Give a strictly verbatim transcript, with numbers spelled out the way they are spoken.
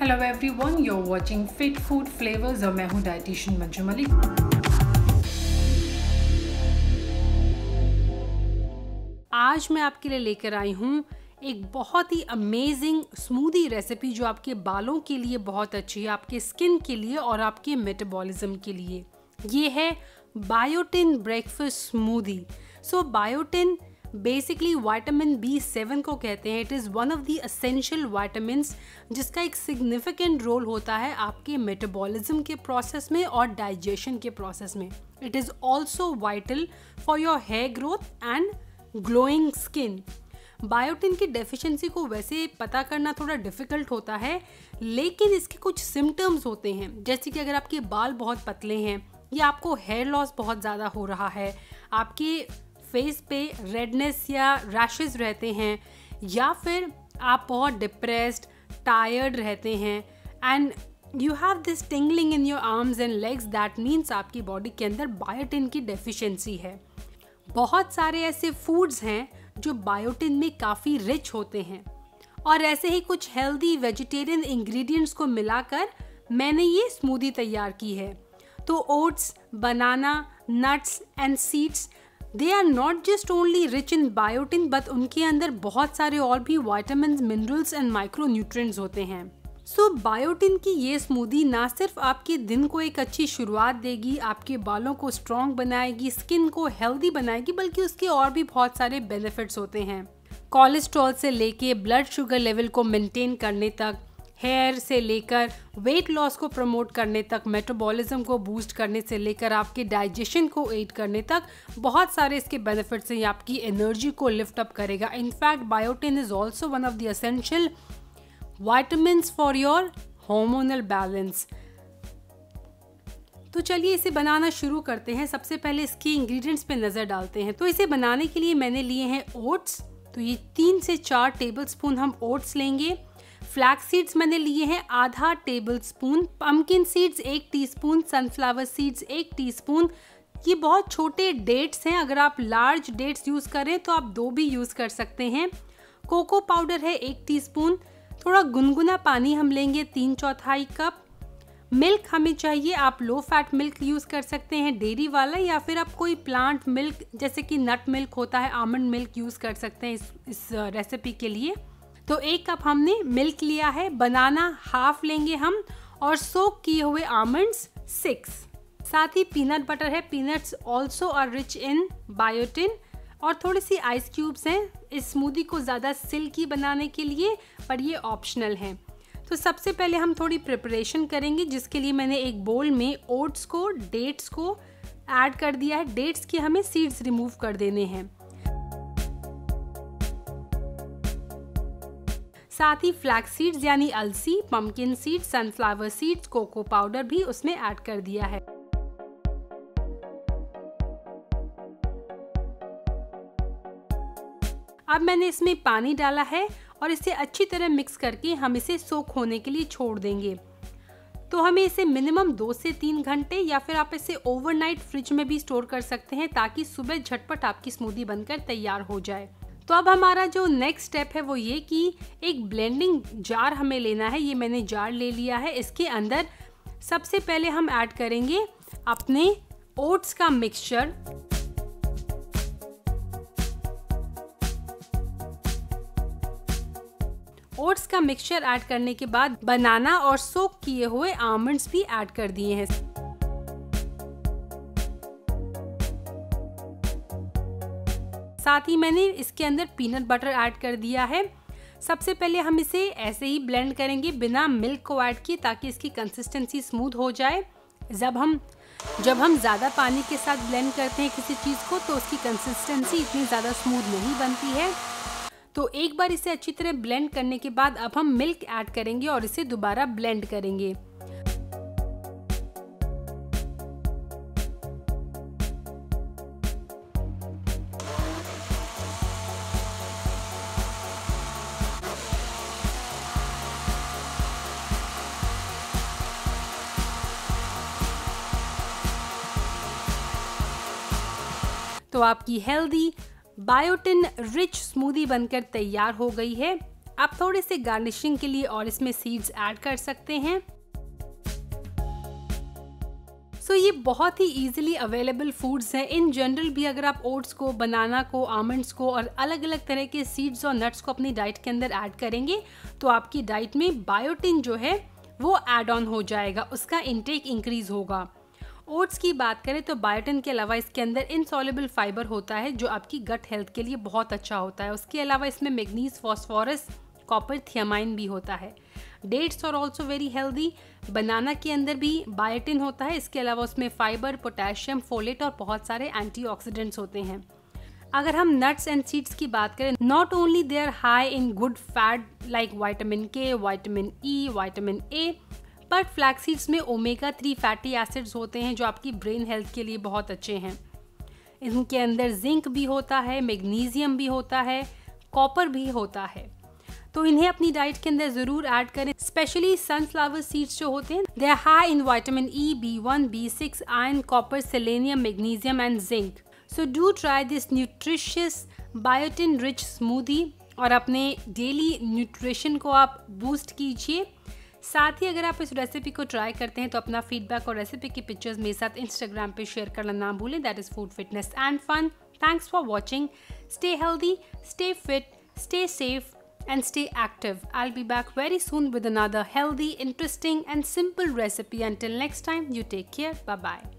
Hello everyone, you are watching fit food flavours और मैं हूं डाइटिशियन मंजू मलिक। आज मैं आपके लिए लेकर आई हूं एक बहुत ही अमेजिंग स्मूदी रेसिपी जो आपके बालों के लिए बहुत अच्छी है, आपके स्किन के लिए और आपके मेटाबॉलिज्म के लिए। ये है biotin breakfast smoothie. So biotin basically vitamin B seven को कहते हैं। It is one of the essential vitamins जिसका एक सिग्निफिकेंट रोल होता है आपके मेटाबॉलिज्म के प्रोसेस में और डाइजेशन के प्रोसेस में। It is also vital for your hair growth and glowing skin. Biotin की डेफिशिएंसी को वैसे पता करना थोड़ा डिफ़िकल्ट होता है, लेकिन इसके कुछ सिम्टम्स होते हैं, जैसे कि अगर आपके बाल बहुत पतले हैं या आपको हेयर लॉस बहुत ज़्यादा हो रहा है, आपके फेस पे रेडनेस या रैशेस रहते हैं, या फिर आप बहुत डिप्रेस्ड टायर्ड रहते हैं and you have this tingling in your arms and legs, that means आपकी बॉडी के अंदर बायोटिन की डेफिशिएंसी है। बहुत सारे ऐसे फूड्स हैं जो बायोटिन में काफ़ी रिच होते हैं और ऐसे ही कुछ हेल्दी वेजिटेरियन इंग्रेडिएंट्स को मिलाकर मैंने ये स्मूदी तैयार की है। तो oats, banana, nuts and seeds, they are not just only rich in biotin but उनके अंदर बहुत सारे और भी vitamin, minerals and micro nutrients होते हैं। सो so, बायोटिन की ये स्मूदी ना सिर्फ आपके दिन को एक अच्छी शुरुआत देगी, आपके बालों को स्ट्रॉन्ग बनाएगी, स्किन को हेल्दी बनाएगी, बल्कि उसके और भी बहुत सारे बेनिफिट्स होते हैं। कोलेस्ट्रॉल से लेके ब्लड शुगर लेवल को मेंटेन करने तक, हेयर से लेकर वेट लॉस को प्रमोट करने तक, मेटाबॉलिज्म को बूस्ट करने से लेकर आपके डाइजेशन को एड करने तक बहुत सारे इसके बेनिफिट्स हैं। आपकी एनर्जी को लिफ्ट अप करेगा। In fact biotin is also one of the essential vitamins for your hormonal balance. तो चलिए इसे बनाना शुरू करते हैं। सबसे पहले इसकी इंग्रेडिएंट्स पे नज़र डालते हैं। तो इसे बनाने के लिए मैंने लिए हैं ओट्स। तो ये तीन से चार टेबलस्पून हम ओट्स लेंगे। फ्लैक्स सीड्स मैंने लिए हैं आधा टेबलस्पून, पम्पकिन सीड्स एक टीस्पून, सनफ्लावर सीड्स एक टीस्पून। ये बहुत छोटे डेट्स हैं, अगर आप लार्ज डेट्स यूज़ करें तो आप दो भी यूज़ कर सकते हैं। कोको पाउडर है एक टीस्पून। थोड़ा गुनगुना पानी हम लेंगे तीन चौथाई कप। मिल्क हमें चाहिए, आप लो फैट मिल्क यूज़ कर सकते हैं, डेयरी वाला, या फिर आप कोई प्लांट मिल्क जैसे कि नट मिल्क होता है, आमंड मिल्क यूज़ कर सकते हैं इस इस रेसिपी के लिए। तो एक कप हमने मिल्क लिया है। बनाना हाफ लेंगे हम और सोक किए हुए आमंड्स सिक्स। साथ ही पीनट बटर है। Peanuts also are rich in biotin. और थोड़ी सी आइस क्यूब्स हैं इस स्मूदी को ज़्यादा सिल्की बनाने के लिए, पर ये ऑप्शनल हैं। तो सबसे पहले हम थोड़ी प्रिपरेशन करेंगे, जिसके लिए मैंने एक बोल में ओट्स को, डेट्स को ऐड कर दिया है। डेट्स के हमें सीड्स रिमूव कर देने हैं। साथ ही फ्लैक्स सीड्स यानी अलसी, pumpkin seeds, sunflower seeds, cocoa powder भी उसमें ऐड कर दिया है। अब मैंने इसमें पानी डाला है और इसे अच्छी तरह मिक्स करके हम इसे सोक होने के लिए छोड़ देंगे। तो हमें इसे मिनिमम दो से तीन घंटे या फिर आप इसे ओवरनाइट फ्रिज में भी स्टोर कर सकते हैं, ताकि सुबह झटपट आपकी स्मूदी बनकर तैयार हो जाए। तो अब हमारा जो नेक्स्ट स्टेप है वो ये कि एक ब्लेंडिंग जार हमें लेना है। ये मैंने जार ले लिया है। इसके अंदर सबसे पहले हम ऐड करेंगे अपने ओट्स का मिक्सचर। ओट्स का मिक्सचर ऐड करने के बाद बनाना और सोक किए हुए आमंड्स भी ऐड कर दिए हैं। साथ ही मैंने इसके अंदर पीनट बटर ऐड कर दिया है। सबसे पहले हम इसे ऐसे ही ब्लेंड करेंगे बिना मिल्क को ऐड किए, ताकि इसकी कंसिस्टेंसी स्मूथ हो जाए। जब हम जब हम ज़्यादा पानी के साथ ब्लेंड करते हैं किसी चीज़ को तो उसकी कंसिस्टेंसी इतनी ज़्यादा स्मूथ नहीं बनती है। तो एक बार इसे अच्छी तरह ब्लेंड करने के बाद अब हम मिल्क ऐड करेंगे और इसे दोबारा ब्लेंड करेंगे। तो आपकी हेल्दी बायोटिन रिच स्मूदी बनकर तैयार हो गई है। आप थोड़े से गार्निशिंग के लिए और इसमें सीड्स ऐड कर सकते हैं। सो so, ये बहुत ही इजीली अवेलेबल फूड्स हैं। इन जनरल भी अगर आप ओट्स को, बनाना को, आमंड्स को और अलग अलग तरह के सीड्स और नट्स को अपनी डाइट के अंदर ऐड करेंगे तो आपकी डाइट में बायोटिन जो है वो ऐड ऑन हो जाएगा, उसका इंटेक इंक्रीज होगा। ओट्स की बात करें तो बायोटिन के अलावा इसके अंदर इनसॉल्युबल फाइबर होता है जो आपकी गट हेल्थ के लिए बहुत अच्छा होता है। उसके अलावा इसमें मैग्नीज, फॉस्फोरस, कॉपर, थियामाइन भी होता है। डेट्स और ऑल्सो वेरी हेल्दी। बनाना के अंदर भी बायोटिन होता है, इसके अलावा उसमें फाइबर, पोटेशियम, फोलेट और बहुत सारे एंटीऑक्सीडेंट्स होते हैं। अगर हम नट्स एंड सीड्स की बात करें, not only they are high in good fat like vitamin K, vitamin E, vitamin A, but flax seeds में ओमेगा थ्री फैटी एसिड्स होते हैं जो आपकी ब्रेन हेल्थ के लिए बहुत अच्छे हैं। इनके अंदर जिंक भी होता है, मैग्नीशियम भी होता है, कॉपर भी होता है, तो इन्हें अपनी डाइट के अंदर ज़रूर ऐड करें। स्पेशली सनफ्लावर सीड्स जो होते हैं they are high in vitamin E, B one, B six, iron, copper, selenium, magnesium and zinc. So do try this nutritious biotin rich smoothie और अपने डेली न्यूट्रिशन को आप बूस्ट कीजिए। साथ ही अगर आप इस रेसिपी को ट्राई करते हैं तो अपना फीडबैक और रेसिपी की पिक्चर्स मेरे साथ इंस्टाग्राम पे शेयर करना ना भूलें। That is food fitness and fun. Thanks for watching. Stay healthy, stay fit, stay safe and stay active. I'll be back very soon with another healthy, interesting and simple recipe. Until next time, you take care. Bye bye.